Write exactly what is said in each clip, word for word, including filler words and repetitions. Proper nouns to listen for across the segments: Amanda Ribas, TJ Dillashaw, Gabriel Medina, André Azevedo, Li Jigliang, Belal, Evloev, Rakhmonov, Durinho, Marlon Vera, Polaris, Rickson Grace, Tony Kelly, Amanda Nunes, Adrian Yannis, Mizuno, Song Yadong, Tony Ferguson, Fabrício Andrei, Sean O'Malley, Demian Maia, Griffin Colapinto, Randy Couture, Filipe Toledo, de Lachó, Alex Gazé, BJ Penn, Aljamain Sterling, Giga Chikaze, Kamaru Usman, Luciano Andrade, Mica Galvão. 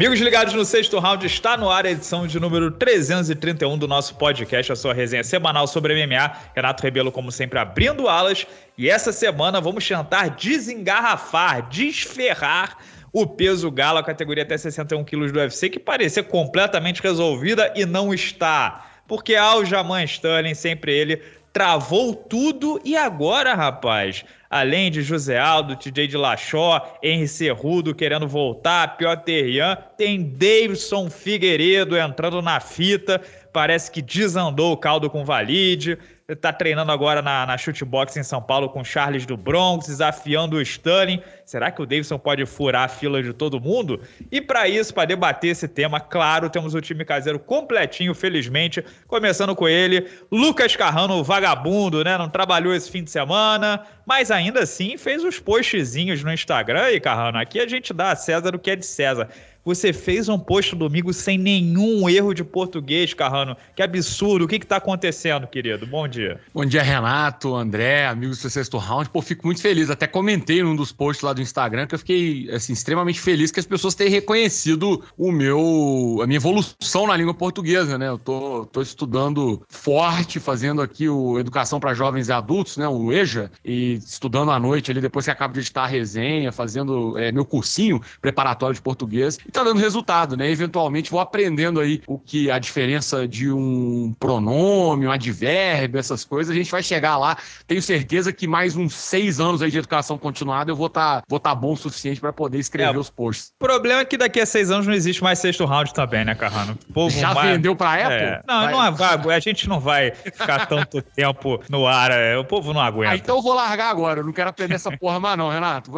Amigos ligados no Sexto Round, está no ar a edição de número trezentos e trinta e um do nosso podcast, a sua resenha semanal sobre M M A. Renato Rebelo, como sempre, abrindo alas. E essa semana vamos tentar desengarrafar, desferrar o peso galo, a categoria até sessenta e um quilos do U F C, que parecia completamente resolvida e não está. Porque Aljamain Sterling, sempre ele, travou tudo e agora, rapaz, além de José Aldo, T J Dillashaw, Henrique Cerrudo querendo voltar, Petr Yan, tem Deiveson Figueiredo entrando na fita, parece que desandou o caldo com o Valide, tá treinando agora na, na shootbox em São Paulo com Charles do Bronx, desafiando o Sterling. Será que o Deiveson pode furar a fila de todo mundo? E para isso, para debater esse tema, claro, temos o time caseiro completinho, felizmente, começando com ele, Lucas Carrano, vagabundo, né? Não trabalhou esse fim de semana, mas ainda assim fez os postzinhos no Instagram. E Carrano, aqui a gente dá a César o que é de César. Você fez um post domingo sem nenhum erro de português, Carrano. Que absurdo. O que está acontecendo, querido? Bom dia. Bom dia, Renato, André, amigos do Sexto Round. Pô, fico muito feliz. Até comentei num dos posts lá do Instagram que eu fiquei assim, extremamente feliz que as pessoas tenham reconhecido o meu, a minha evolução na língua portuguesa, né? Eu tô, tô estudando forte, fazendo aqui o Educação para Jovens e Adultos, né? O EJA, e estudando à noite ali, depois que acabo de editar a resenha, fazendo é, meu cursinho preparatório de português. E tá dando resultado, né? Eventualmente vou aprendendo aí o que a diferença de um pronome, um advérbio, essas coisas. A gente vai chegar lá. Tenho certeza que mais uns seis anos aí de educação continuada eu vou estar tá, vou tá bom o suficiente para poder escrever é, os posts. O problema é que daqui a seis anos não existe mais Sexto Round também, né, Carrano? O povo já vai... vendeu pra Apple? É. Não, vai... não é vago. A gente não vai ficar tanto tempo no ar. É. O povo não aguenta. Ah, então eu vou largar agora. Eu não quero aprender essa porra mais não, Renato.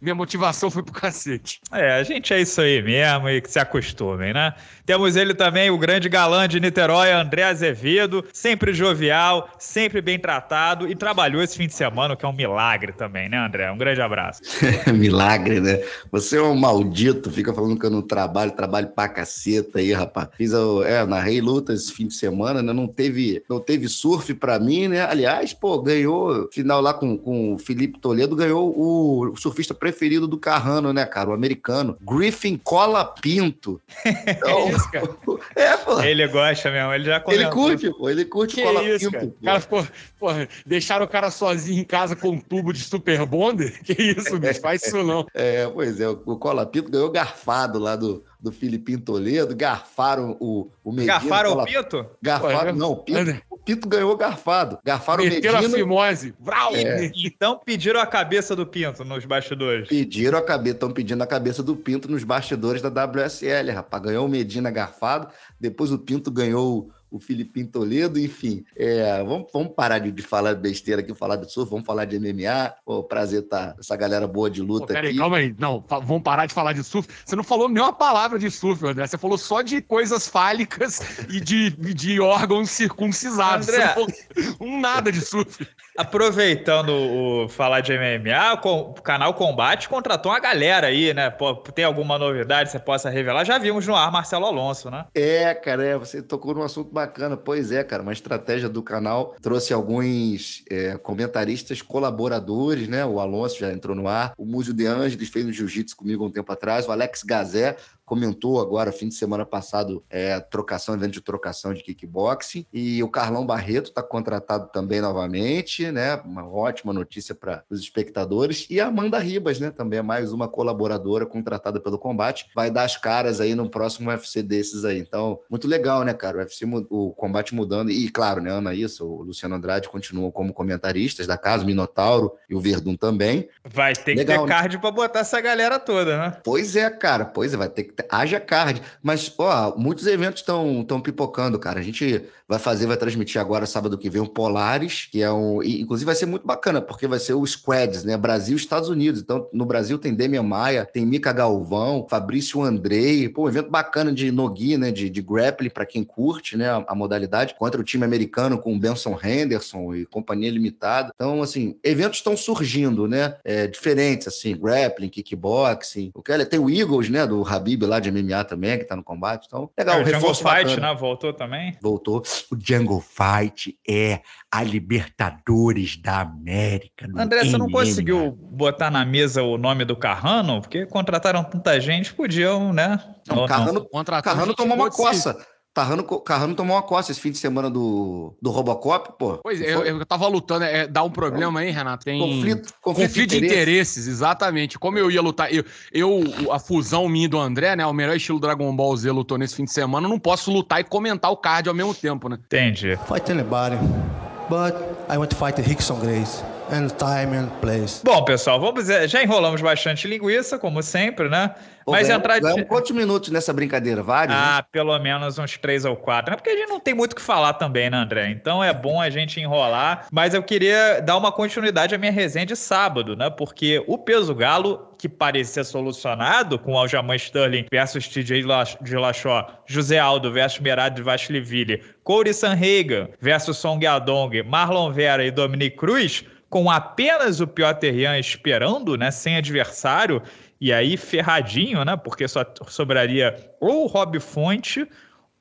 Minha motivação foi pro cacete. É, a gente é isso aí mesmo. mesmo e que se acostumem, né? Temos ele também, o grande galã de Niterói, André Azevedo, sempre jovial, sempre bem tratado e trabalhou esse fim de semana, que é um milagre também, né, André? Um grande abraço. Milagre, né? Você é um maldito, fica falando que eu não trabalho, trabalho pra caceta aí, rapaz. Fiz, eu, é, narrei luta esse fim de semana, né? Não teve, não teve surf pra mim, né? Aliás, pô, ganhou, final lá com, com o Filipe Toledo, ganhou o surfista preferido do Carrano, né, cara? O americano, Griffin Colapinto. Colapinto. Então, é isso, cara. É, pô. Ele gosta mesmo, ele já comentou. Ele curte, pô, ele curte Colapinto. Cara? Cara, pô, pô, deixaram o cara sozinho em casa com um tubo de super bonder? Que isso, bicho, faz isso não. É, pois é, o Colapinto ganhou garfado lá do... do Filipinho Toledo, garfaram o, o Medina. Garfaram o Pito? Garfaram, Ué, não, o Pito, o Pito ganhou garfado. Garfaram Meteram o Medina. Fimose. É. Então pediram a cabeça do Pinto nos bastidores. Pediram a cabeça, estão pedindo a cabeça do Pinto nos bastidores da W S L, rapaz. Ganhou o Medina garfado, depois o Pinto ganhou o Filipinho Toledo, enfim. É, vamos, vamos parar de, de falar besteira aqui, falar de surf, vamos falar de M M A. Pô, prazer tá essa galera boa de luta. Pô, pera aí, aqui. Calma aí, não, vamos parar de falar de surf. Você não falou nenhuma palavra de surf, André. Você falou só de coisas fálicas e de, de órgãos circuncisados. André, você não falou nada de surf. Aproveitando o falar de M M A, o canal Combate contratou uma galera aí, né? Pô, tem alguma novidade que você possa revelar? Já vimos no ar Marcelo Alonso, né? É, cara, é, você tocou num assunto bacana. Bacana, pois é, cara, uma estratégia do canal trouxe alguns é, comentaristas colaboradores, né? O Alonso já entrou no ar, o Múcio de Ângeles fez um jiu-jitsu comigo há um tempo atrás, o Alex Gazé comentou agora, fim de semana passado, é, trocação, evento de trocação de kickboxing, e o Carlão Barreto está contratado também novamente, né? Uma ótima notícia para os espectadores, e a Amanda Ribas, né? Também é mais uma colaboradora contratada pelo Combate, vai dar as caras aí no próximo U F C desses aí, então, muito legal, né, cara? O U F C mudou, o Combate mudando, e claro, né, Ana Isso, o Luciano Andrade continuam como comentaristas da casa, o Minotauro e o Verdun também. Vai ter Legal, que ter né? card pra botar essa galera toda, né? Pois é, cara, pois é, vai ter que ter, haja card, mas, ó, muitos eventos estão tão pipocando, cara, a gente vai fazer, vai transmitir agora, sábado que vem, o Polaris, que é um, e, inclusive vai ser muito bacana, porque vai ser o Squads, né, Brasil e Estados Unidos, então, no Brasil tem Demian Maia, tem Mica Galvão, Fabrício Andrei, pô, um evento bacana de Nogi, né, de, de grappling, pra quem curte, né, a modalidade, contra o time americano com o Benson Henderson e companhia limitada. Então, assim, eventos estão surgindo, né? É, diferentes, assim, grappling, kickboxing. O que é, tem o Eagles, né? Do Habib YouTube lá de M M A também, que tá no combate. Então, legal. É, o Jungle Fight, bacana, né? Voltou também? Voltou. O Jungle Fight é a Libertadores da América. André, você não conseguiu botar na mesa o nome do Carrano? Porque contrataram tanta gente, podiam, né? Não, Carrano, Carrano tomou uma coça. Carrano, Carrano tomou uma costa esse fim de semana do, do Robocop, pô. Pois é, eu, eu tava lutando, é, dá um problema aí, Renato, tem... Conflito, conflito, conflito de, interesses. de interesses, exatamente. Como eu ia lutar, eu, eu, a fusão minha e do André, né, o melhor estilo Dragon Ball Z lutou nesse fim de semana, eu não posso lutar e comentar o card ao mesmo tempo, né? Entendi. Fight anybody, but I want to fight Rickson Grace. And time and place. Bom, pessoal, vamos dizer, já enrolamos bastante linguiça, como sempre, né? Pô, mas ganha, entrar de... ganha um quantos minutos nessa brincadeira? Vários? Ah, né? Pelo menos uns três ou quatro, né? Porque a gente não tem muito o que falar também, né, André? Então é bom a gente enrolar, mas eu queria dar uma continuidade à minha resenha de sábado, né? Porque o peso galo, que parecia solucionado com Aljamain Sterling versus T J Dillashaw, José Aldo versus Merab Dvalishvili, Cory Sandhagen versus Song Yadong, Marlon Vera e Dominick Cruz, com apenas o Petr Yan esperando, né, sem adversário, e aí ferradinho, né, porque só sobraria ou o Rob Fonte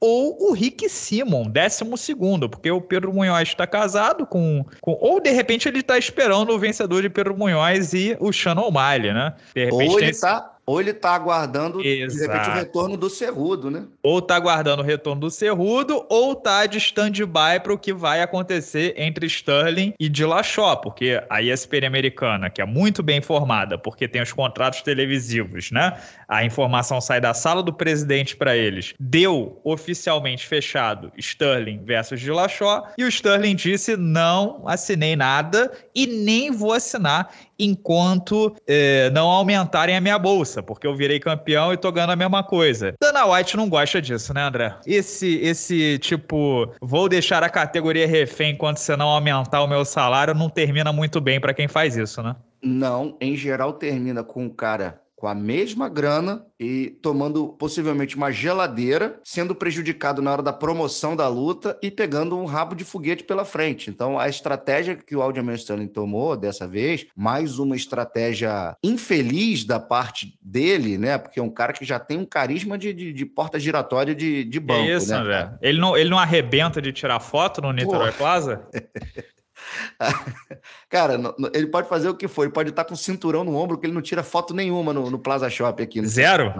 ou o Rick Simon, décimo segundo, porque o Pedro Munhoz está casado com, com... Ou, de repente, ele está esperando o vencedor de Pedro Munhoz e o Sean O'Malley, né? De repente, ou ele está... Esse... Ou ele tá aguardando, Exato. de repente, o retorno do Cerrudo, né? Ou tá aguardando o retorno do Cerrudo, ou tá de stand-by para o que vai acontecer entre Sterling e Dillashaw, porque a E S P N americana, que é muito bem informada, porque tem os contratos televisivos, né? A informação sai da sala do presidente para eles. Deu oficialmente fechado Sterling versus Dillashaw, e o Sterling disse, não assinei nada e nem vou assinar enquanto eh, não aumentarem a minha bolsa, porque eu virei campeão e tô ganhando a mesma coisa. Dana White não gosta disso, né, André? Esse, esse tipo, vou deixar a categoria refém enquanto você não aumentar o meu salário, não termina muito bem pra quem faz isso, né? Não, em geral termina com o cara com a mesma grana e tomando possivelmente uma geladeira, sendo prejudicado na hora da promoção da luta e pegando um rabo de foguete pela frente. Então, a estratégia que o Aljamain Sterling tomou dessa vez, mais uma estratégia infeliz da parte dele, né? Porque é um cara que já tem um carisma de, de, de porta giratória de, de banco, é isso, né? Velho. Ele não, ele não arrebenta de tirar foto no Niterói Plaza? Cara, ele pode fazer o que for, ele pode estar com cinturão no ombro, que ele não tira foto nenhuma no, no Plaza Shopping aqui. Zero?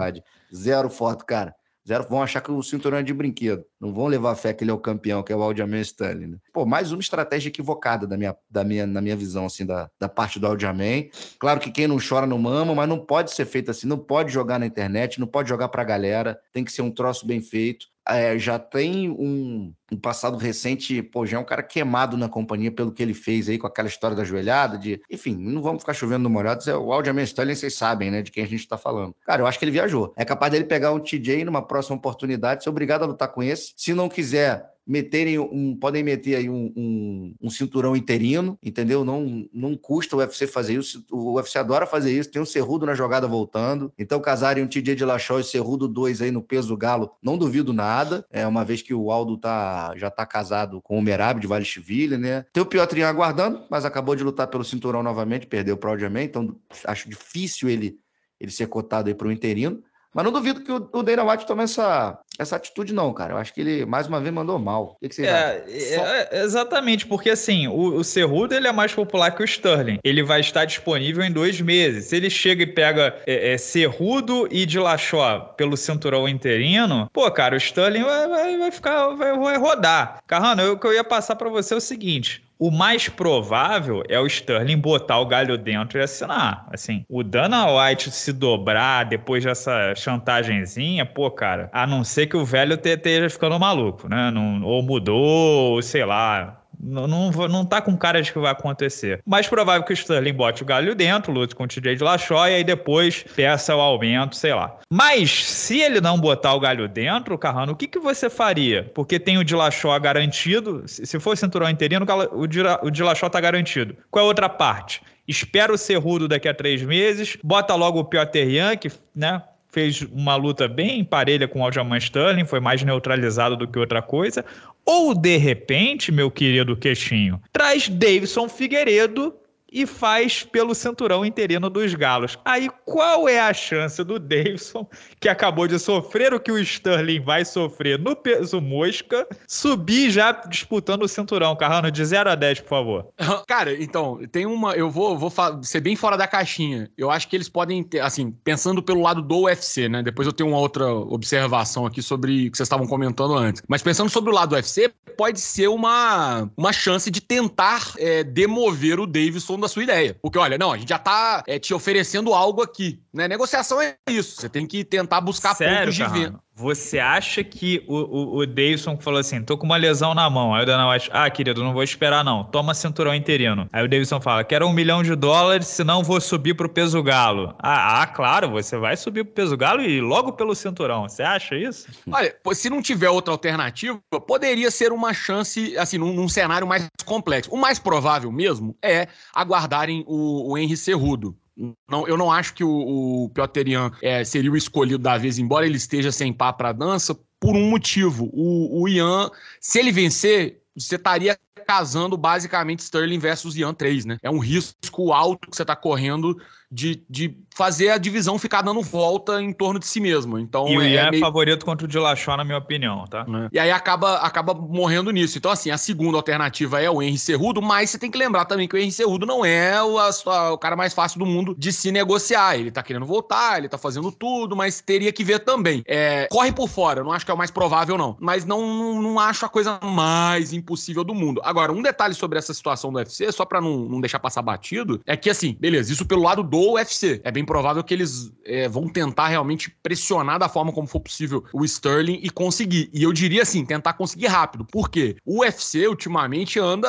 Zero foto, cara. Zero, vão achar que o cinturão é de brinquedo. Não vão levar a fé que ele é o campeão, que é o Aljamain Sterling, né? Pô, mais uma estratégia equivocada da minha, da minha, na minha visão, assim, da, da parte do Aljamain. Claro que quem não chora não mama, mas não pode ser feito assim, não pode jogar na internet, não pode jogar pra galera, tem que ser um troço bem feito. É, já tem um, um passado recente, pô, já é um cara queimado na companhia pelo que ele fez aí com aquela história da joelhada, de, enfim, não vamos ficar chovendo no molhado, é o Aljamain Sterling, vocês sabem, né, de quem a gente tá falando. Cara, eu acho que ele viajou. É capaz dele pegar um T J numa próxima oportunidade, ser obrigado a lutar com esse. Se não quiser... meterem um, podem meter aí um, um, um cinturão interino, entendeu? Não, não custa o U F C fazer isso, o U F C adora fazer isso, tem um Cerrudo na jogada voltando, então casarem um T J Dillashaw e Cerrudo dois aí no peso galo, não duvido nada, é, uma vez que o Aldo tá, já tá casado com o Merab Dvalishvili, né? Tem o Petr Yan aguardando, mas acabou de lutar pelo cinturão novamente, perdeu pro Aljamain, então acho difícil ele, ele ser cotado aí pro interino. Mas não duvido que o Dana White tome essa, essa atitude, não, cara. Eu acho que ele, mais uma vez, mandou mal. O que você acha? É, é, exatamente, porque assim, o, o Cerrudo, ele é mais popular que o Sterling. Ele vai estar disponível em dois meses. Se ele chega e pega é, é, Cerrudo e Dillashaw pelo cinturão interino, pô, cara, o Sterling vai, vai, vai ficar, vai, vai rodar. Carrano, o que eu ia passar pra você é o seguinte... O mais provável é o Sterling botar o galho dentro e assinar. Assim, o Dana White se dobrar depois dessa chantagenzinha, pô, cara, a não ser que o velho esteja ficando maluco, né? Não, ou mudou, ou sei lá... Não, não, não tá com cara de que vai acontecer. Mais provável que o Sterling bote o galho dentro, lute com o T J Dillashaw e aí depois peça o aumento, sei lá. Mas se ele não botar o galho dentro, Carrano, o que, que você faria? Porque tem o Dillashaw garantido, se for cinturão interino, o Dillashaw tá garantido. Qual é a outra parte? Espera o Cerrudo daqui a três meses, bota logo o Petr Yan, que, né... fez uma luta bem parelha com o Aljamain Sterling, foi mais neutralizado do que outra coisa, ou de repente, meu querido Queixinho, traz Deiveson Figueiredo e faz pelo cinturão interino dos galos. Aí qual é a chance do Deiveson, que acabou de sofrer o que o Sterling vai sofrer no peso mosca, subir já disputando o cinturão? Carrano, de zero a dez, por favor. Cara, então, tem uma... Eu vou, vou ser bem fora da caixinha. Eu acho que eles podem ter, assim, pensando pelo lado do U F C, né? Depois eu tenho uma outra observação aqui sobre o que vocês estavam comentando antes. Mas pensando sobre o lado do U F C, pode ser uma, uma chance de tentar é, demover o Deiveson da sua ideia. Porque, olha, não, a gente já tá é, te oferecendo algo aqui, né? Negociação é isso. Você tem que tentar buscar Sério, pontos Carrano? de venda. Você acha que o, o, o Deiveson falou assim, tô com uma lesão na mão. Aí o Dana White, ah, querido, não vou esperar não. Toma cinturão interino. Aí o Deiveson fala, quero um milhão de dólares, senão vou subir pro peso galo. Ah, ah, claro, você vai subir pro peso galo e logo pelo cinturão. Você acha isso? Olha, se não tiver outra alternativa, poderia ser uma chance, assim, num, num cenário mais complexo. O mais provável mesmo é aguardarem o, o Henry Cerrudo. Não, eu não acho que o, o Petr Yan é, seria o escolhido da vez, embora ele esteja sem pá para dança, por um motivo. O, o Yan, se ele vencer, você estaria casando basicamente Sterling versus Yan três, né? É um risco alto que você está correndo de, de fazer a divisão ficar dando volta em torno de si mesma. Então, e o Yan é, é meio... favorito contra o de Lachó, na minha opinião, tá? É. E aí acaba, acaba morrendo nisso. Então, assim, a segunda alternativa é o Henry Cerrudo, mas você tem que lembrar também que o Henry Cerrudo não é o, a, o cara mais fácil do mundo de se negociar. Ele tá querendo voltar, ele tá fazendo tudo, mas teria que ver também. É, corre por fora, eu não acho que é o mais provável, não. Mas não, não, não acho a coisa mais impossível do mundo. Agora, um detalhe sobre essa situação do U F C, só pra não, não deixar passar batido, é que, assim, beleza, isso pelo lado do U F C. É bem provável que eles é, vão tentar realmente pressionar da forma como for possível o Sterling e conseguir. E eu diria, assim, tentar conseguir rápido. Por quê? O U F C, ultimamente, anda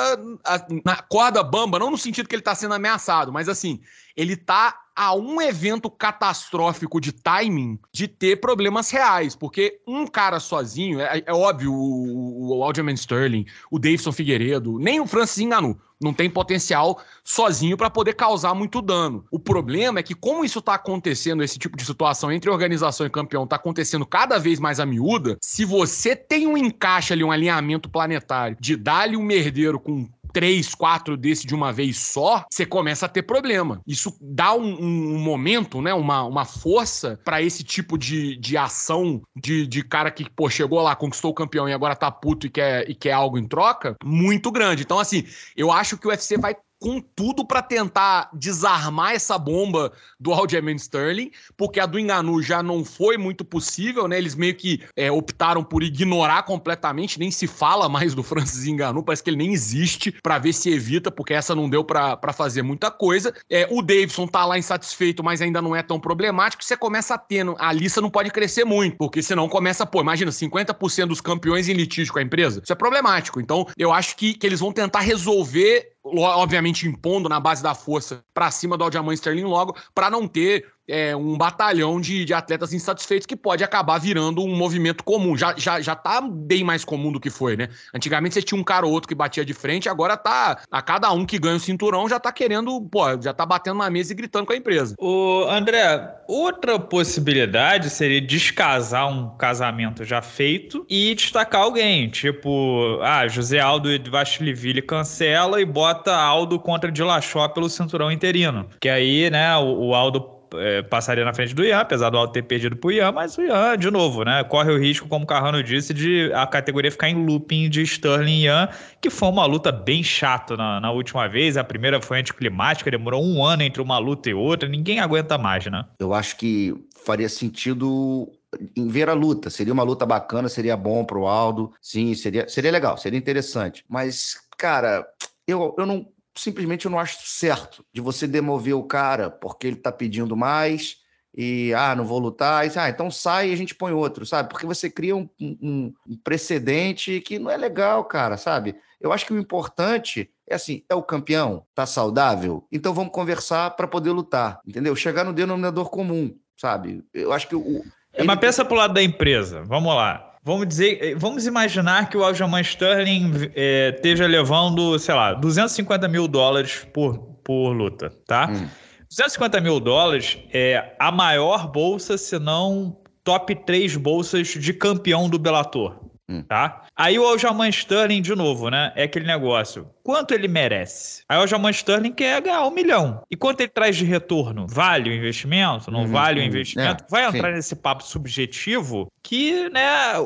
na corda bamba, não no sentido que ele tá sendo ameaçado, mas, assim, ele tá a um evento catastrófico de timing de ter problemas reais, porque um cara sozinho, é, é óbvio, o, o Aljamain Sterling, o Deiveson Figueiredo, nem o Francis Ngannou, não tem potencial sozinho para poder causar muito dano. O problema é que como isso tá acontecendo, esse tipo de situação entre organização e campeão tá acontecendo cada vez mais a miúda, se você tem um encaixe ali, um alinhamento planetário de dar-lhe um merdeiro com três, quatro desse de uma vez só, você começa a ter problema. Isso dá um, um, um momento, né, uma, uma força para esse tipo de, de ação de, de cara que, pô, chegou lá, conquistou o campeão e agora tá puto e quer, e quer algo em troca, muito grande. Então, assim, eu acho que o U F C vai com tudo para tentar desarmar essa bomba do Aljamain Sterling, porque a do Ngannou já não foi muito possível, né? Eles meio que é, optaram por ignorar completamente, nem se fala mais do Francis Ngannou, parece que ele nem existe, para ver se evita, porque essa não deu para fazer muita coisa. É, o Deiveson tá lá insatisfeito, mas ainda não é tão problemático, você começa a ter, a lista não pode crescer muito, porque senão começa, pô, imagina, cinquenta por cento dos campeões em litígio com a empresa, isso é problemático. Então, eu acho que, que eles vão tentar resolver, obviamente impondo na base da força pra cima do Aljamain Sterling logo, pra não ter é, um batalhão de, de atletas insatisfeitos que pode acabar virando um movimento comum. Já, já, já tá bem mais comum do que foi, né? Antigamente você tinha um cara ou outro que batia de frente, agora tá, a cada um que ganha o cinturão já tá querendo, pô, já tá batendo na mesa e gritando com a empresa. Ô, André, outra possibilidade seria descasar um casamento já feito e destacar alguém, tipo, ah, José Aldo e Dvalishvili cancela e bota Aldo contra de Lachó pelo cinturão interino. Que aí, né, o, o Aldo É, passaria na frente do Yan, apesar do Aldo ter perdido pro Yan, mas o Yan, de novo, né, corre o risco, como o Carrano disse, de a categoria ficar em looping de Sterling e Yan, que foi uma luta bem chata na, na última vez. A primeira foi anticlimática, demorou um ano entre uma luta e outra, ninguém aguenta mais, né? Eu acho que faria sentido em ver a luta, seria uma luta bacana, seria bom pro Aldo, sim, seria, seria legal, seria interessante, mas, cara, eu, eu não simplesmente eu não acho certo de você demover o cara porque ele tá pedindo mais e, ah, não vou lutar, e, ah, então sai e a gente põe outro, sabe? Porque você cria um, um, um precedente que não é legal, cara, sabe? Eu acho que o importante é assim, é o campeão, tá saudável, então vamos conversar para poder lutar, entendeu? Chegar no denominador comum, sabe? Eu acho que o... Ele... Mas pensa pro lado da empresa, vamos lá. Vamos dizer, vamos imaginar que o Aljamain Sterling é, esteja levando, sei lá, duzentos e cinquenta mil dólares por, por luta, tá? Hum. duzentos e cinquenta mil dólares é a maior bolsa, se não top três bolsas de campeão do Bellator, hum. tá? Aí o Aljamain Sterling, de novo, né? É aquele negócio. quanto ele merece? Aí o Aljamain Sterling quer ganhar um milhão. E quanto ele traz de retorno? Vale o investimento? Não uhum, vale o investimento? É, vai entrar sim. nesse papo subjetivo que, né, o,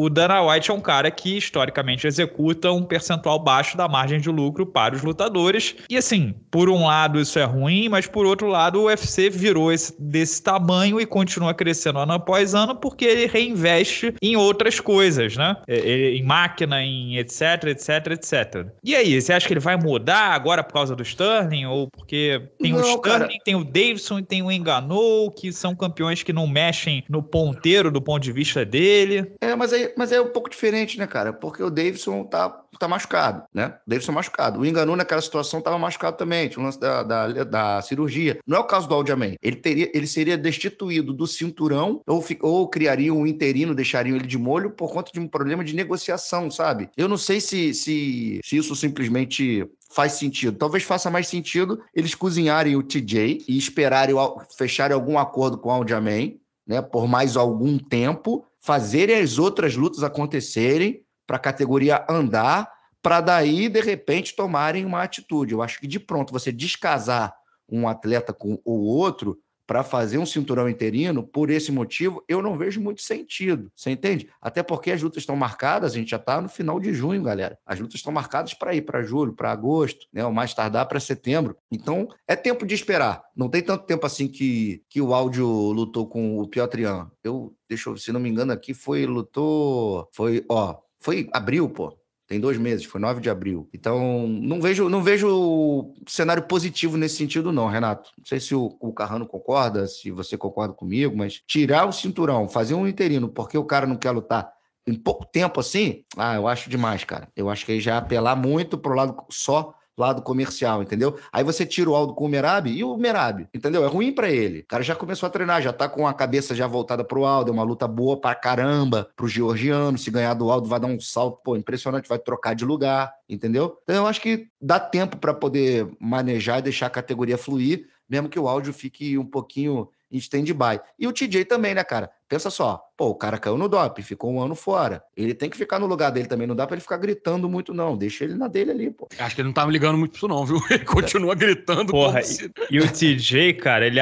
o, o Dana White é um cara que historicamente executa um percentual baixo da margem de lucro para os lutadores. E assim, por um lado isso é ruim, mas por outro lado o U F C virou esse, desse tamanho e continua crescendo ano após ano porque ele reinveste em outras coisas, né? Em máquina, em etc, etc, etc. E aí, você acha que ele vai mudar agora por causa do Sterling? Ou porque tem não, o Sterling, cara... tem o Deiveson e tem o Ngannou, que são campeões que não mexem no ponteiro do ponto de vista dele? É, mas é, mas é um pouco diferente, né, cara? Porque o Deiveson tá, tá machucado, né? O Deiveson machucado. O Ngannou naquela situação tava machucado também, tinha o lance da, da, da cirurgia. Não é o caso do Aljamain. Ele, teria, ele seria destituído do cinturão ou, ou criaria um interino, deixariam ele de molho por conta de um problema de negociação, sabe? Eu não sei se, se, se isso simplesmente... faz sentido. Talvez faça mais sentido eles cozinharem o T J e esperarem fecharem algum acordo com o Aljamain, né, por mais algum tempo, fazerem as outras lutas acontecerem para a categoria andar, para daí, de repente, tomarem uma atitude. Eu acho que, de pronto, você descasar um atleta com o outro para fazer um cinturão interino, por esse motivo, eu não vejo muito sentido. Você entende? Até porque as lutas estão marcadas, a gente já está no final de junho, galera. As lutas estão marcadas para ir para julho, para agosto, né? O mais tardar para setembro. Então, é tempo de esperar. Não tem tanto tempo assim que, que o áudio lutou com o Petr Yan. Eu, deixa eu, se não me engano aqui, foi, lutou... Foi, ó, foi abril, pô. Tem dois meses, foi nove de abril. Então, não vejo, não vejo cenário positivo nesse sentido não, Renato. Não sei se o, o Carrano concorda, se você concorda comigo, mas tirar o cinturão, fazer um interino, porque o cara não quer lutar em pouco tempo assim, ah, eu acho demais, cara. Eu acho que aí já apelar muito pro lado só... lado comercial, entendeu? Aí você tira o Aldo com o Merab e o Merab, entendeu? É ruim pra ele. O cara já começou a treinar, já tá com a cabeça já voltada pro Aldo, é uma luta boa pra caramba, pro georgiano, se ganhar do Aldo vai dar um salto, pô, impressionante, vai trocar de lugar, entendeu? Então eu acho que dá tempo pra poder manejar e deixar a categoria fluir, mesmo que o áudio fique um pouquinho em stand-by. E o T J também, né, cara? Pensa só, pô, o cara caiu no doping, ficou um ano fora. Ele tem que ficar no lugar dele também, não dá pra ele ficar gritando muito, não. Deixa ele na dele ali, pô. Acho que ele não tava ligando muito pra isso, não, viu? Ele continua gritando. Porra, se... e, e o T J, cara, ele,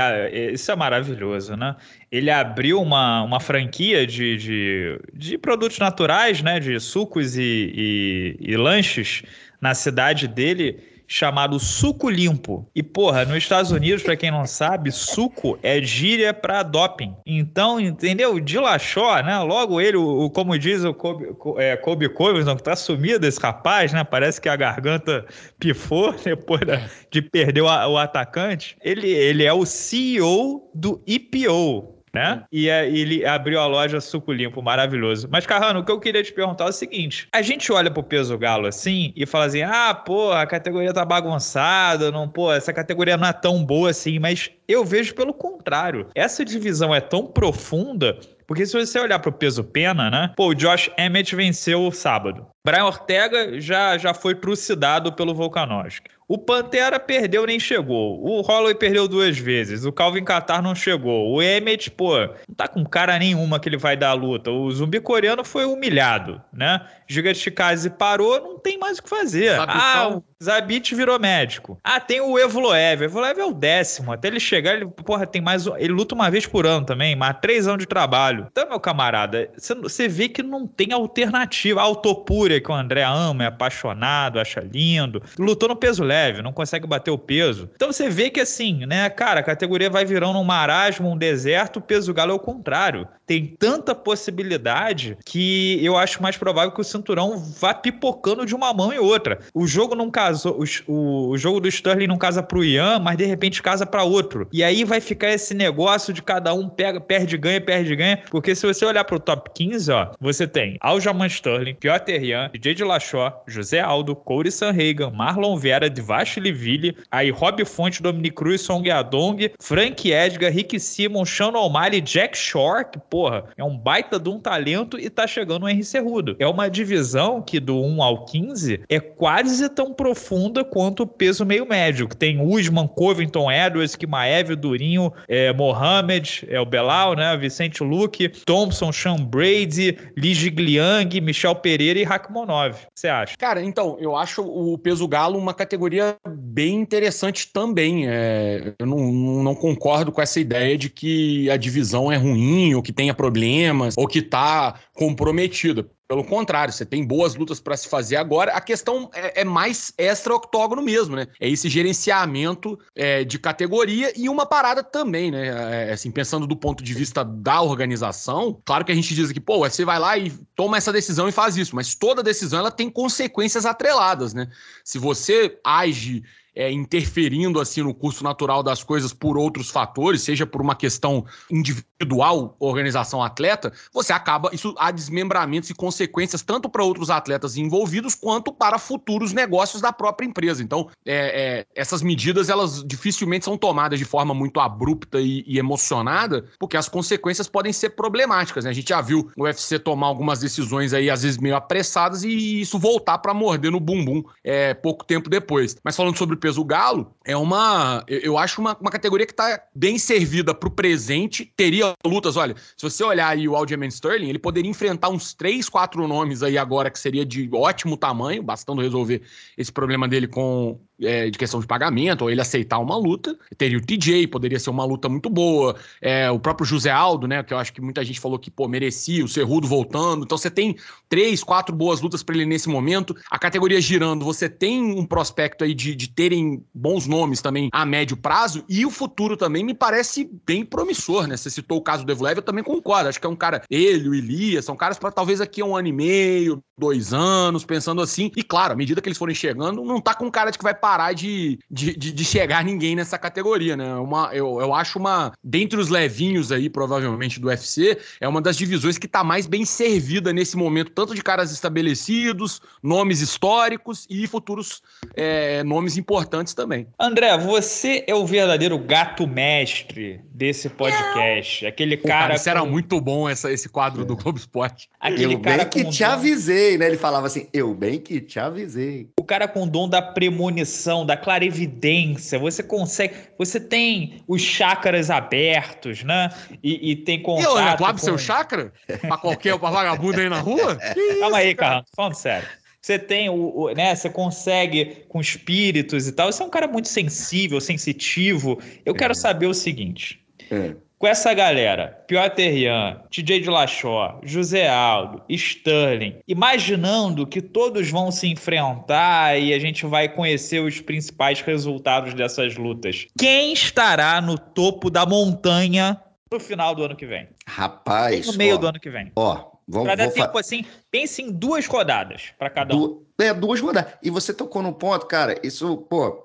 isso é maravilhoso, né? Ele abriu uma, uma franquia de, de, de produtos naturais, né? De sucos e, e, e lanches na cidade dele, chamado Suco Limpo. E, porra, nos Estados Unidos, pra quem não sabe, suco é gíria pra doping. Então, entendeu? De Lachó, né? Logo ele, o, o, como diz o Kobe, é, Kobe Covington, que tá sumido esse rapaz, né? Parece que a garganta pifou depois da, de perder o, o atacante. Ele, ele é o C E O do I P O. Né? E ele abriu a loja Suco Limpo, maravilhoso. Mas, Carrano, o que eu queria te perguntar é o seguinte: a gente olha pro peso galo assim e fala assim, ah, porra, a categoria tá bagunçada, não, pô, essa categoria não é tão boa assim, mas eu vejo pelo contrário. Essa divisão é tão profunda, porque se você olhar pro peso pena, né? Pô, o Josh Emmett venceu sábado. Brian Ortega já, já foi trucidado pelo Volkanovski. O Pantera perdeu, nem chegou. O Holloway perdeu duas vezes. O Calvin Kattar não chegou. O Emmett, pô, não tá com cara nenhuma que ele vai dar a luta. O zumbi coreano foi humilhado, né? Giga Chikaze parou, não tem mais o que fazer. Zabit ah, o Zabit virou médico. Ah, tem o Evloev. O Evloev é o décimo. Até ele chegar, ele, porra, tem mais... Ele luta uma vez por ano também, mais três anos de trabalho. Então, meu camarada, você vê que não tem alternativa. A Autopura, que o André ama, é apaixonado, acha lindo. Lutou no peso leve. Não consegue bater o peso. Então você vê que assim, né, cara, a categoria vai virando um marasmo, um deserto, o peso galo é o contrário. Tem tanta possibilidade que eu acho mais provável que o cinturão vá pipocando de uma mão e outra. O jogo não casou, o, o jogo do Sterling não casa pro Yan, mas de repente casa pra outro. E aí vai ficar esse negócio de cada um pega, perde, ganha, perde, ganha, porque se você olhar pro top quinze, ó, você tem Aljamain Sterling, Petr Yan, T J Dillashaw, José Aldo, Cory Sandhagen, Marlon Vera, de Dvalishvili, aí Rob Fonte, Dominick Cruz, Song Yadong, Frank Edgar, Rick Simon, Sean O'Malley, Jack Shore, que, pô, porra, é um baita de um talento e tá chegando o Henry Cerrudo. É uma divisão que do um ao quinze é quase tão profunda quanto o peso meio médio, que tem Usman, Covington, Edwards, Kimaev, Durinho, é, Mohamed, é, o Belal, né, Vicente Luque, Thompson, Sean Brady, Li Jigliang, Michel Pereira e Rakhmonov. O que você acha? Cara, então, eu acho o peso galo uma categoria bem interessante também. É, eu não, não concordo com essa ideia de que a divisão é ruim, ou que tenha problemas, ou que tá comprometida. Pelo contrário, você tem boas lutas para se fazer agora. A questão é, é mais extra-octógono mesmo, né? É esse gerenciamento é, de categoria e uma parada também, né? É, assim, pensando do ponto de vista da organização, claro que a gente diz aqui, pô, você vai lá e toma essa decisão e faz isso, mas toda decisão ela tem consequências atreladas, né? Se você age... É, interferindo assim no curso natural das coisas por outros fatores, seja por uma questão individual, organização atleta, você acaba, isso há desmembramentos e consequências tanto para outros atletas envolvidos quanto para futuros negócios da própria empresa. Então, é, é, essas medidas, elas dificilmente são tomadas de forma muito abrupta e, e emocionada, porque as consequências podem ser problemáticas, né? A gente já viu o U F C tomar algumas decisões aí, às vezes meio apressadas, e isso voltar para morder no bumbum é, pouco tempo depois. Mas falando sobre peso galo, é uma, eu acho uma, uma categoria que tá bem servida pro presente, teria lutas, olha, se você olhar aí o Aljamain Sterling, ele poderia enfrentar uns três, quatro nomes aí agora, que seria de ótimo tamanho, bastando resolver esse problema dele com, é, de questão de pagamento, ou ele aceitar uma luta, teria o T J, poderia ser uma luta muito boa, é, o próprio José Aldo, né, que eu acho que muita gente falou que, pô, merecia, o Cerrudo voltando, então você tem três, quatro boas lutas pra ele nesse momento, a categoria girando, você tem um prospecto aí de, de ter terem bons nomes também a médio prazo, e o futuro também me parece bem promissor, né? Você citou o caso do Evloev, eu também concordo, acho que é um cara, ele, o Elias, são caras para talvez aqui a um ano e meio, dois anos, pensando assim, e claro, à medida que eles forem chegando, não tá com cara de que vai parar de, de, de, de chegar ninguém nessa categoria, né? Uma, eu, eu acho uma, dentre os levinhos aí, provavelmente, do U F C, é uma das divisões que tá mais bem servida nesse momento, tanto de caras estabelecidos, nomes históricos e futuros é, nomes importantes importantes também. André, você é o verdadeiro gato mestre desse podcast. Aquele cara... Pô, cara isso com... era muito bom essa, esse quadro é. do Globo Esporte. Aquele eu cara bem que te dom... avisei, né? Ele falava assim, eu bem que te avisei. O cara com o dom da premonição, da clarividência. Você consegue... Você tem os chakras abertos, né? E, e tem contato eu, eu com... o seu chakra? Pra qualquer pra vagabundo aí na rua? Calma aí, Carrano. Falando sério. Você tem o, o, né? Você consegue com espíritos e tal. Você é um cara muito sensível, sensitivo. Eu é. quero saber o seguinte: é. com essa galera, Petr Yan, T J Dillashaw, José Aldo, Sterling, imaginando que todos vão se enfrentar e a gente vai conhecer os principais resultados dessas lutas, quem estará no topo da montanha no final do ano que vem? Rapaz. No meio ó, do ano que vem. Ó. Vou, pra dar vou tempo fa... assim, pense em duas rodadas para cada du... um. É, duas rodadas. E você tocou num ponto, cara, isso, pô,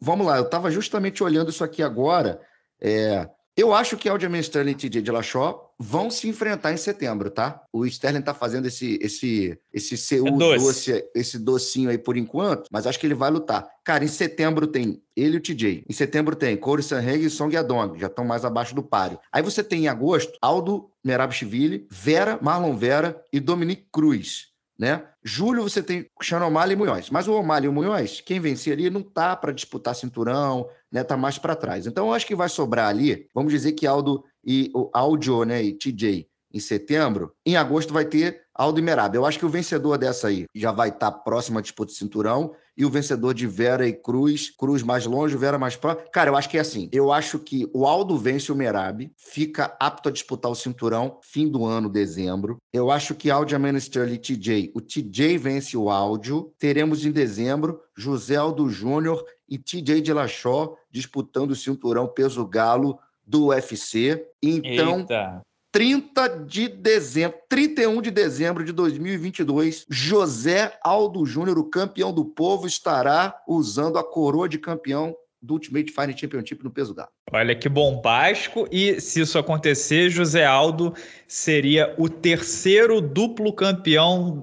vamos lá, eu tava justamente olhando isso aqui agora, é... eu acho que Aljamain Sterling e T J Dillashaw vão se enfrentar em setembro, tá? O Sterling tá fazendo esse, esse, esse C U é doce. doce, esse docinho aí por enquanto, mas acho que ele vai lutar. Cara, em setembro tem ele e o T J. Em setembro tem Cory Sandhagen e Song Yadong, já estão mais abaixo do páreo. Aí você tem em agosto Aldo, Merab Dvalishvili, Vera, Marlon Vera e Dominick Cruz, né? Julho você tem Sean O'Malley e Munhoz. Mas o O'Malley e o Munhoz, quem vencer ali não tá para disputar cinturão, né? Tá mais para trás. Então eu acho que vai sobrar ali, vamos dizer que Aldo e o Aljo, né, e T J em setembro, em agosto vai ter Aldo e Merab. Eu acho que o vencedor dessa aí já vai estar tá próximo à disputa de cinturão, e o vencedor de Vera e Cruz, Cruz mais longe, Vera mais próximo. Cara, eu acho que é assim, eu acho que o Aldo vence o Merab, fica apto a disputar o cinturão fim do ano, dezembro. Eu acho que Aljamain Sterling e T J, o T J vence o Aldo, teremos em dezembro José Aldo Júnior e T J Dillashaw disputando o cinturão peso galo do U F C. Então, eita. trinta de dezembro, trinta e um de dezembro de dois mil e vinte e dois, José Aldo Júnior, o campeão do povo, estará usando a coroa de campeão do Ultimate Fighting Championship no peso galo. Olha que bombástico, e se isso acontecer, José Aldo seria o terceiro duplo campeão,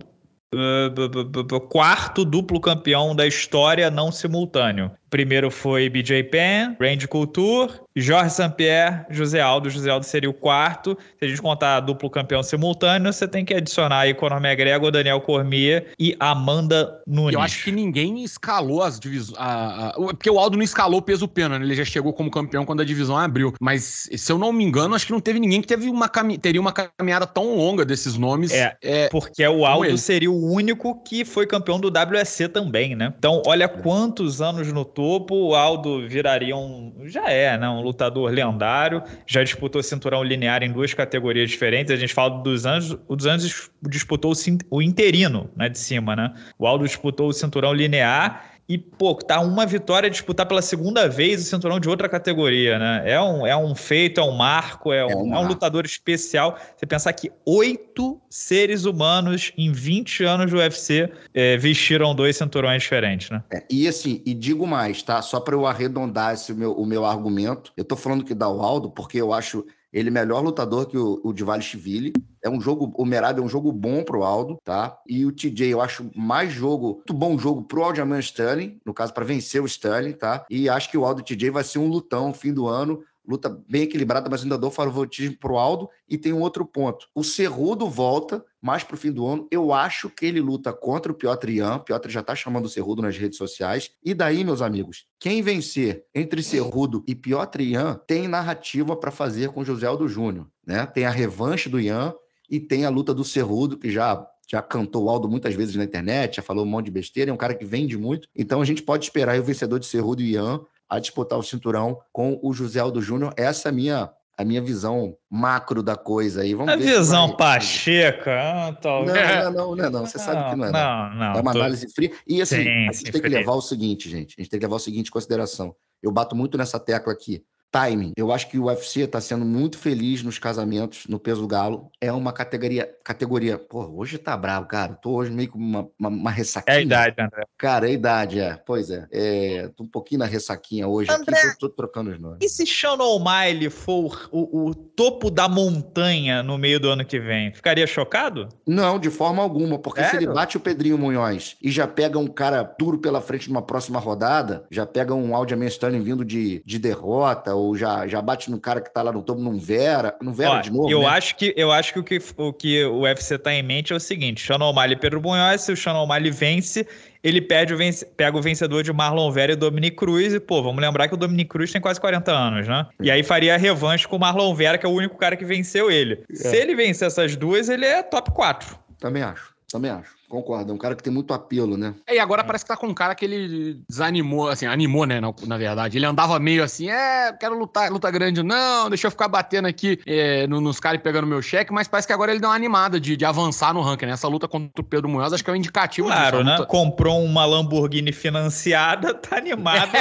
quarto duplo campeão da história não simultâneo. Primeiro foi B J Penn, Randy Couture, Jorge Saint Pierre, José Aldo. José Aldo seria o quarto. Se a gente contar duplo campeão simultâneo, você tem que adicionar aí Conor McGregor, Daniel Cormier e Amanda Nunes. Eu acho que ninguém escalou as divisões. A, a, porque o Aldo não escalou o peso pena, né? Ele já chegou como campeão quando a divisão abriu. Mas, se eu não me engano, acho que não teve ninguém que teve uma cami- teria uma caminhada tão longa desses nomes. É, é porque o Aldo seria o único que foi campeão do W S C também, né? Então, olha quantos anos no topo, o Aldo viraria um... Já é, né? Um lutador lendário. Já disputou cinturão linear em duas categorias diferentes. A gente fala dos anos... O dos anos disputou o interino, né? De cima, né? O Aldo disputou o cinturão linear... E, pô, tá uma vitória disputar pela segunda vez o cinturão de outra categoria, né? É um, é um feito, é um marco, é um, é um, é um lutador especial. Você pensar que oito seres humanos em vinte anos do U F C é, vestiram dois cinturões diferentes, né? É, e assim, e digo mais, tá? Só para eu arredondar esse meu, o meu argumento. Eu tô falando que dá o Aldo porque eu acho... Ele é melhor lutador que o, o Dvalishvili. É um jogo, o Merab é um jogo bom pro Aldo, tá? E o T J, eu acho mais jogo, muito bom jogo pro Aljamain Sterling, no caso, para vencer o Sterling, tá? E acho que o Aldo T J vai ser um lutão fim do ano. Luta bem equilibrada, mas ainda dou favoritismo pro Aldo. E tem um outro ponto. O Cerrudo volta mais pro fim do ano. Eu acho que ele luta contra o Petr Yan. O Petr já tá chamando o Cerrudo nas redes sociais. E daí, meus amigos, quem vencer entre Cerrudo e Petr Yan tem narrativa para fazer com José Aldo Júnior, né? Tem a revanche do Yan e tem a luta do Cerrudo, que já... Já cantou o Aldo muitas vezes na internet, já falou um monte de besteira, é um cara que vende muito. Então a gente pode esperar aí o vencedor de Cerrudo e Yan a disputar o cinturão com o José Aldo Júnior. Essa é a minha, a minha visão macro da coisa aí. Vamos a ver visão pacheca, talvez. Não, não, não, não, não. Você não, sabe que não é. Não, não. não. É uma tô... análise fria. E assim, sim, a gente sim, tem que levar o seguinte, gente. A gente tem que levar o seguinte em consideração. Eu bato muito nessa tecla aqui. Timing. Eu acho que o U F C tá sendo muito feliz nos casamentos, no peso galo. É uma categoria... categoria. Pô, hoje tá bravo, cara. Tô hoje meio com uma, uma, uma ressaquinha. É a idade, André. Cara, é a idade, é. Pois é. é. Tô um pouquinho na ressaquinha hoje. André, aqui, tô, tô trocando os nomes. E se Sean O'Malley for o, o topo da montanha no meio do ano que vem? Ficaria chocado? Não, de forma alguma. Porque sério? Se ele bate o Pedrinho Munhoz e já pega um cara duro pela frente numa próxima rodada, já pega um Aljamain Sterling vindo de, de derrota... ou já, já bate no cara que tá lá no topo, num Vera, num Vera ó, de novo, eu né? acho que Eu acho que o, que o que o U F C tá em mente é o seguinte, Sean O'Malley e Pedro Munhoz, se o Sean O'Malley vence, ele perde o vence, pega o vencedor de Marlon Vera e Dominick Cruz, e pô, vamos lembrar que o Dominick Cruz tem quase quarenta anos, né? E aí faria a revanche com o Marlon Vera, que é o único cara que venceu ele. É. Se ele vencer essas duas, ele é top quatro. Também acho, também acho. Concordo, é um cara que tem muito apelo, né? É, e agora parece que tá com um cara que ele desanimou, assim, animou, né, na, na verdade. Ele andava meio assim, é, quero lutar, luta grande, não, deixa eu ficar batendo aqui é, no, nos caras e pegando meu cheque, mas parece que agora ele deu uma animada de, de avançar no ranking, né? Essa luta contra o Pedro Munhoz, acho que é um indicativo disso. Claro, né? Luta... Comprou uma Lamborghini financiada, tá animada,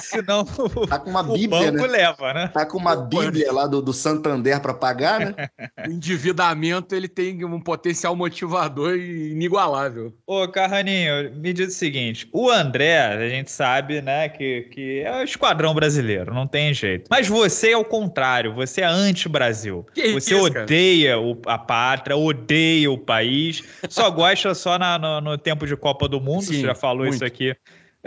senão o, tá com uma bíblia, o banco né? leva, né? Tá com uma bíblia lá do, do Santander pra pagar, né? O endividamento, ele tem um potencial motivador e inigualável. Ô, Carraninho, me diz o seguinte, o André, a gente sabe, né, que, que é o esquadrão brasileiro, não tem jeito. Mas você é o contrário, você é anti-Brasil. Que você isso, odeia o, a pátria, odeia o país, só gosta só na, no, no tempo de Copa do Mundo, sim, você já falou muito. Isso aqui.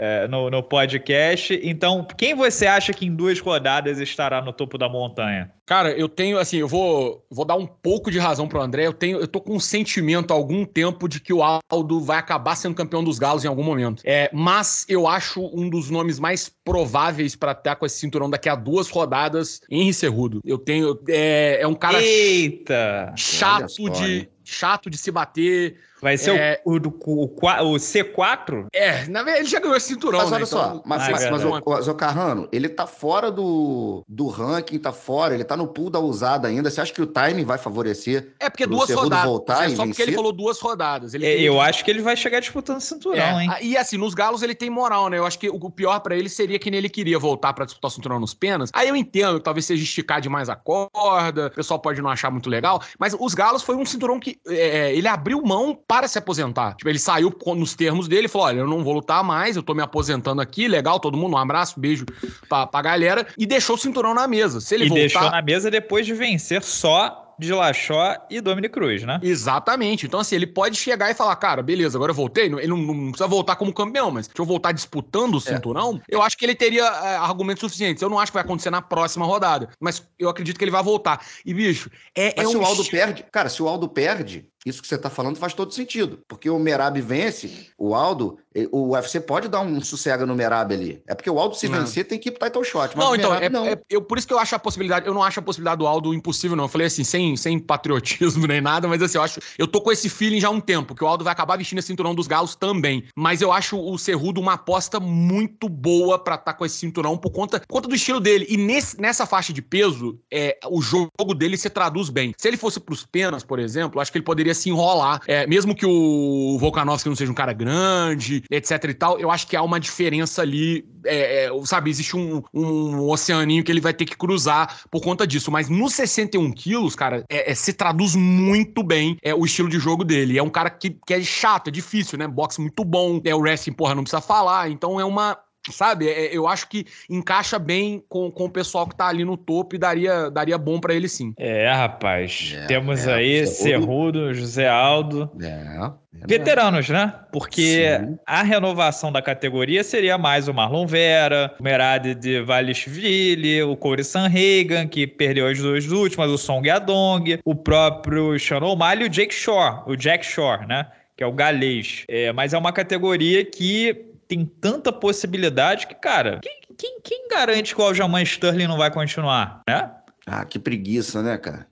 É, no, no podcast. Então, quem você acha que em duas rodadas estará no topo da montanha? Cara, eu tenho, assim, eu vou, vou dar um pouco de razão pro André. Eu, tenho, eu tô com um sentimento há algum tempo de que o Aldo vai acabar sendo campeão dos galos em algum momento. É, mas eu acho um dos nomes mais prováveis pra estar com esse cinturão daqui a duas rodadas, Henry Cerrudo. Eu tenho... É, é um cara... Eita! Chato de... Chato de se bater. Vai ser é... o, o, o, o C quatro? É, na verdade ele já ganhou esse cinturão. Mas olha né? só, então... mas, Ai, mas, mas o, o, o Carrano, ele tá fora do, do ranking, tá fora, ele tá no pool da ousada ainda. Você acha que o timing vai favorecer? É, porque duas rodadas. Voltar é só porque ele falou duas rodadas. Ele é, tem... Eu acho que ele vai chegar disputando o cinturão, é. hein? E assim, nos galos ele tem moral, né? Eu acho que o pior pra ele seria que ele queria voltar pra disputar o cinturão nos penas. Aí eu entendo, talvez seja esticar demais a corda, o pessoal pode não achar muito legal, mas os galos foi um cinturão que É, ele abriu mão para se aposentar. Tipo, ele saiu nos termos dele e falou, olha, eu não vou lutar mais, eu tô me aposentando aqui, legal, todo mundo, um abraço, beijo pra, pra galera, e deixou o cinturão na mesa. Se ele e voltar... deixou na mesa depois de vencer só de Lachó e Dominick Cruz, né? Exatamente. Então, assim, ele pode chegar e falar, cara, beleza, agora eu voltei. Ele não, não precisa voltar como campeão, mas deixa eu voltar disputando o cinturão. É. Eu acho que ele teria é, argumentos suficientes. Eu não acho que vai acontecer na próxima rodada, mas eu acredito que ele vai voltar. E, bicho, é, mas é se um... o Aldo perde... Cara, se o Aldo perde... Isso que você está falando faz todo sentido. Porque o Merab vence, o Aldo... O U F C pode dar um sossega no Merab ali. É porque o Aldo, se não. vencer, tem que ir pro title shot. Mas não, então, Merab, é, não. É, eu, por isso que eu acho a possibilidade... Eu não acho a possibilidade do Aldo impossível, não. Eu falei assim, sem, sem patriotismo nem nada, mas assim, eu acho... Eu tô com esse feeling já há um tempo, que o Aldo vai acabar vestindo esse cinturão dos galos também. Mas eu acho o Cerrudo uma aposta muito boa pra estar com esse cinturão por conta, por conta do estilo dele. E nesse, nessa faixa de peso, é, o jogo dele se traduz bem. Se ele fosse pros penas, por exemplo, acho que ele poderia se enrolar, é, mesmo que o Volkanovski não seja um cara grande, etc e tal, eu acho que há uma diferença ali, é, é, sabe, existe um, um oceaninho que ele vai ter que cruzar por conta disso, mas nos sessenta e um quilos, cara, é, é, se traduz muito bem é, o estilo de jogo dele, é um cara que, que é chato, é difícil, né, boxe muito bom, é, o wrestling, porra, não precisa falar, então é uma... Sabe, eu acho que encaixa bem com, com o pessoal que tá ali no topo e daria, daria bom pra ele sim. É, rapaz. É, Temos é, aí Cerrudo, José Aldo. É. Veteranos, né? Porque sim. A renovação da categoria seria mais o Marlon Vera, o Merab Dvalishvili, o Cory Sandhagen, que perdeu as duas últimas, o Song Yadong, o próprio Sean O'Malley e o Jake Shore, o Jack Shore, né? Que é o galês. É, mas é uma categoria que tem tanta possibilidade que, cara, quem, quem, quem garante que o Aljamain Sterling não vai continuar, né? Ah, que preguiça, né, cara?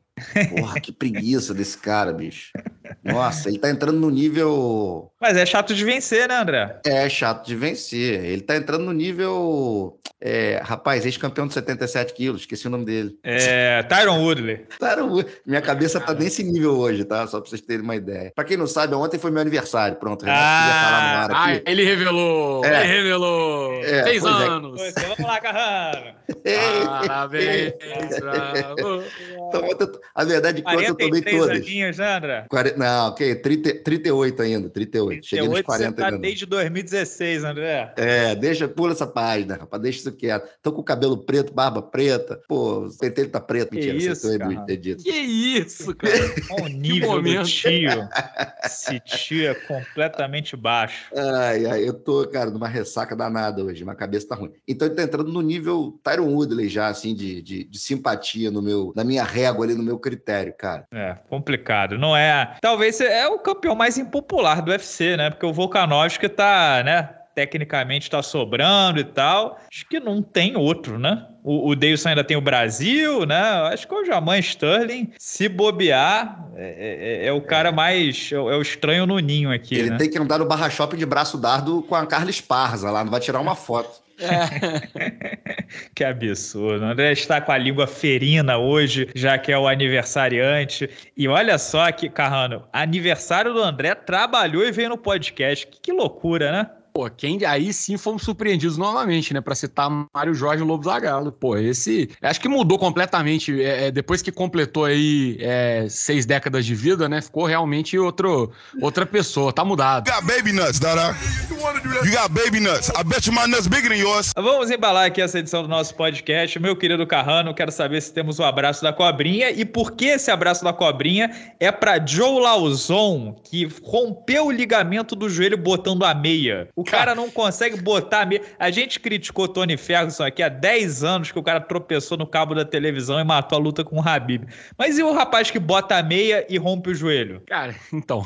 Porra, que preguiça desse cara, bicho. Nossa, ele tá entrando no nível... Mas é chato de vencer, né, André? É chato de vencer. Ele tá entrando no nível... É, rapaz, ex-campeão de setenta e sete quilos, esqueci o nome dele. É, Tyron Woodley. Tyron Woodley. Minha cabeça tá nesse nível hoje, tá? Só pra vocês terem uma ideia. Pra quem não sabe, ontem foi meu aniversário, pronto. Renato ah, ia falar no ar aqui. Ah, ele revelou. É. Ele revelou. É, Seis anos. É. Vamos lá, Carrano. Parabéns. Então, ontem... A verdade é que eu tomei todas. Aninhos, né, quarenta, não, ok, trinta, trinta e oito ainda, trinta e oito. trinta e oito cheguei nos quarenta. Você tá ainda desde dois mil e dezesseis, André. É, deixa, pula essa página, rapaz, deixa isso quieto. Tô com o cabelo preto, barba preta. Pô, o pentelho tá preto, que mentira, isso, você cara. É dito. Que isso, cara? Olha o nível do tio. Esse tio é completamente baixo. Ai, ai, eu tô, cara, numa ressaca danada hoje, minha cabeça tá ruim. Então ele tá entrando no nível Tyron Woodley já, assim, de, de, de simpatia no meu, na minha régua ali no meu critério, cara. É, complicado. Não é... Talvez é o campeão mais impopular do U F C, né? Porque o Volkanovski tá, né? Tecnicamente tá sobrando e tal. Acho que não tem outro, né? O, o Deiveson ainda tem o Brasil, né? Acho que o Aljamain Sterling, se bobear, é, é, é o cara é. mais... É, é o estranho no ninho aqui, Ele né? tem que andar no Barra Shopping de braço dardo com a Carla Esparza lá. Não vai tirar uma foto. É. Que absurdo. O André está com a língua ferina hoje, já que é o aniversariante. E olha só que, Carrano, aniversário do André trabalhou e veio no podcast. Que, que loucura, né? Pô, quem, aí sim fomos surpreendidos novamente, né? Pra citar Mário Jorge Lobo Zagalo. Pô, esse... Acho que mudou completamente. É, depois que completou aí é, seis décadas de vida, né? Ficou realmente outro, outra pessoa. Tá mudado. You got baby nuts, Dada. You got baby nuts. I bet you my nuts bigger than yours. Vamos embalar aqui essa edição do nosso podcast. Meu querido Carrano, quero saber se temos o abraço da cobrinha e por que esse abraço da cobrinha é pra Joe Lauzon, que rompeu o ligamento do joelho botando a meia. O cara não consegue botar a meia. A gente criticou Tony Ferguson aqui há dez anos que o cara tropeçou no cabo da televisão e matou a luta com o Habib. Mas e o rapaz que bota a meia e rompe o joelho? Cara, então...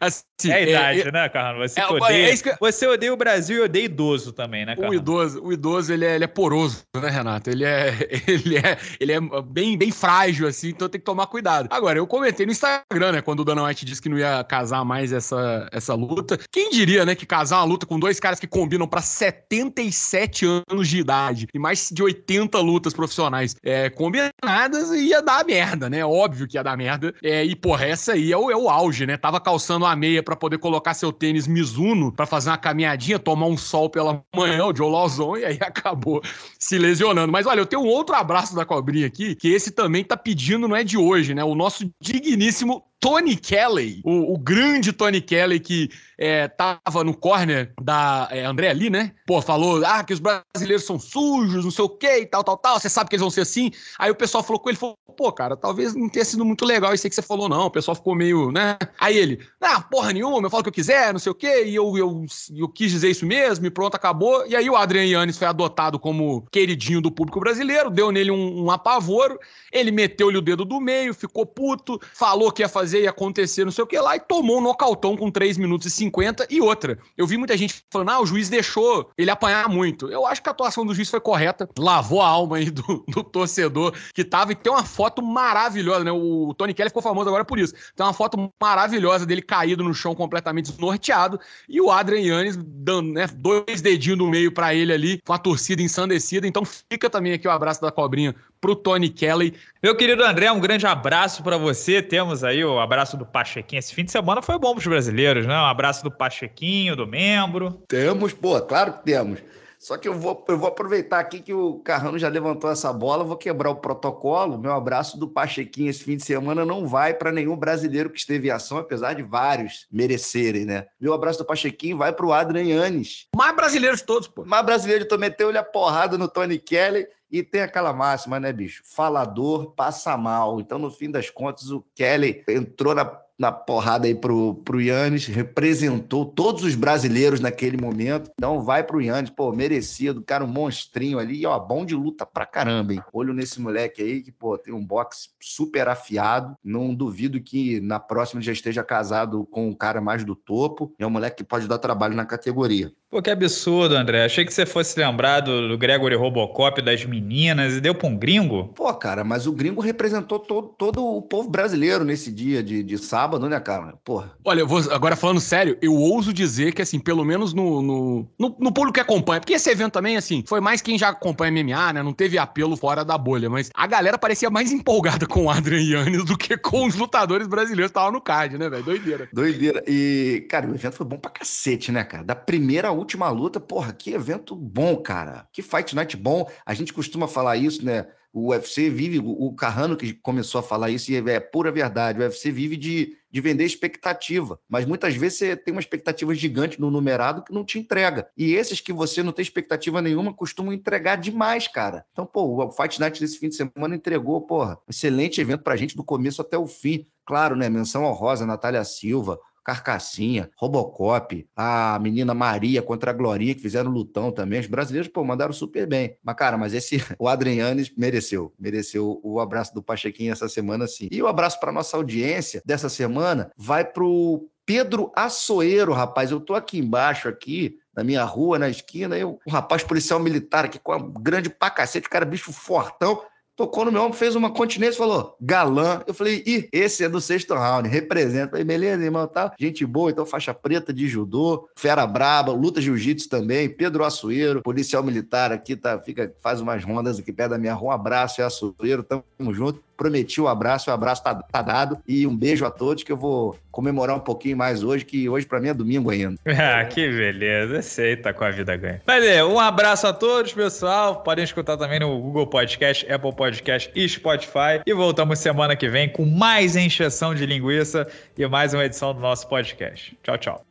assim, é a idade, é, né, Carrano? Você, é, odeia, é que... você odeia o Brasil e odeia idoso também, né, Carrano? O idoso, o idoso ele, é, ele é poroso, né, Renato? Ele é, ele é, ele é bem, bem frágil, assim, então tem que tomar cuidado. Agora, eu comentei no Instagram, né, quando o Dana White disse que não ia casar mais essa, essa luta. Quem diria, né, que casar uma luta com dois caras que combinam pra setenta e sete anos de idade e mais de oitenta lutas profissionais é, combinadas, ia dar merda, né? Óbvio que ia dar merda. É, e, porra, essa aí é o, é o auge, né? Tava calçando a meia pra poder colocar seu tênis Mizuno pra fazer uma caminhadinha, tomar um sol pela manhã, o Joe Lauzon, e aí acabou se lesionando. Mas, olha, eu tenho um outro abraço da cobrinha aqui, que esse também tá pedindo, não é de hoje, né? O nosso digníssimo Tony Kelly, o, o grande Tony Kelly que é, tava no corner da é, André ali, né? Pô, falou, ah, que os brasileiros são sujos, não sei o quê e tal, tal, tal. Você sabe que eles vão ser assim. Aí o pessoal falou com ele, falou, pô, cara, talvez não tenha sido muito legal isso aí que você falou, não. O pessoal ficou meio, né? Aí ele, ah, porra nenhuma, eu falo o que eu quiser, não sei o quê, e eu, eu, eu quis dizer isso mesmo, e pronto, acabou. E aí o Adrian Yannis foi adotado como queridinho do público brasileiro, deu nele um, um apavoro, ele meteu-lhe o dedo do meio, ficou puto, falou que ia fazer, ia acontecer, não sei o que lá, e tomou um nocautão com três minutos e cinquenta e outra. Eu vi muita gente falando, ah, o juiz deixou ele apanhar muito. Eu acho que a atuação do juiz foi correta, lavou a alma aí do, do torcedor que tava, e tem uma foto maravilhosa, né? O Tony Kelly ficou famoso agora por isso. Tem uma foto maravilhosa dele caído no chão, completamente desnorteado, e o Adrian Yannis dando, né, dois dedinhos no meio pra ele ali, com a torcida ensandecida. Então fica também aqui o abraço da cobrinha pro Tony Kelly. Meu querido André, um grande abraço pra você. Temos aí o abraço do Pachequinho. Esse fim de semana foi bom pros brasileiros, né? Um abraço do Pachequinho, do membro. Temos, pô, claro que temos. Só que eu vou, eu vou aproveitar aqui que o Carrano já levantou essa bola, vou quebrar o protocolo. Meu abraço do Pachequinho esse fim de semana não vai para nenhum brasileiro que esteve em ação, apesar de vários merecerem, né? Meu abraço do Pachequinho vai para o Adrian Yannis. Mais brasileiro de todos, pô. Mais brasileiro de todos, meteu-lhe a porrada no Tony Kelly. E tem aquela máxima, né, bicho? Falador passa mal. Então, no fim das contas, o Kelly entrou na, na porrada aí pro, pro Yannis, representou todos os brasileiros naquele momento. Então, vai pro Yannis, pô, merecido, cara, um monstrinho ali, e ó, bom de luta pra caramba, hein? Olho nesse moleque aí que, pô, tem um boxe super afiado. Não duvido que na próxima ele já esteja casado com um cara mais do topo. É um moleque que pode dar trabalho na categoria. Pô, que absurdo, André. Achei que você fosse lembrar do, do Gregory Robocop, das meninas, e deu pra um gringo? Pô, cara, mas o gringo representou todo, todo o povo brasileiro nesse dia de, de sábado, né, cara? Porra. Olha, eu vou, agora falando sério, eu ouso dizer que, assim, pelo menos no, no, no, no público que acompanha, porque esse evento também, assim, foi mais quem já acompanha M M A, né, não teve apelo fora da bolha, mas a galera parecia mais empolgada com o Adrian Yannis do que com os lutadores brasileiros que estavam no card, né, velho? Doideira. Doideira. E, cara, o evento foi bom pra cacete, né, cara? Da primeira última luta, porra, que evento bom, cara. Que Fight Night bom. A gente costuma falar isso, né? O U F C vive... O Carrano que começou a falar isso, e é pura verdade. O U F C vive de, de vender expectativa. Mas muitas vezes você tem uma expectativa gigante no numerado que não te entrega. E esses que você não tem expectativa nenhuma costumam entregar demais, cara. Então, pô, o Fight Night desse fim de semana entregou, porra. Excelente evento pra gente do começo até o fim. Claro, né? Menção honrosa, Natália Silva, Carcassinha, Robocop, a menina Maria contra a Glorinha, que fizeram lutão também. Os brasileiros, pô, mandaram super bem. Mas, cara, mas esse, o Adrian Yannis mereceu. Mereceu o abraço do Pachequinho essa semana, sim. E o abraço para nossa audiência dessa semana vai pro Pedro Açoeiro, rapaz. Eu tô aqui embaixo, aqui, na minha rua, na esquina, eu, um rapaz policial militar aqui com uma grande pra cacete, cara, bicho fortão, tocou no meu ombro, fez uma continência e falou, galã. Eu falei, ih, esse é do sexto round, representa. Eu falei, beleza, irmão, tá? Gente boa, então faixa preta de judô, fera braba, luta jiu-jitsu também, Pedro Açoeiro, policial militar aqui, tá, fica, faz umas rondas aqui perto da minha rua. Um abraço, é Açoeiro, tamo junto. Prometi o abraço, o abraço tá, tá dado. E um beijo a todos, que eu vou comemorar um pouquinho mais hoje, que hoje pra mim é domingo ainda. Ah, que beleza. Esse aí tá com a vida ganha. Mas é, um abraço a todos, pessoal. Podem escutar também no Google Podcast, Apple Podcast e Spotify. E voltamos semana que vem com mais encheção de linguiça e mais uma edição do nosso podcast. Tchau, tchau.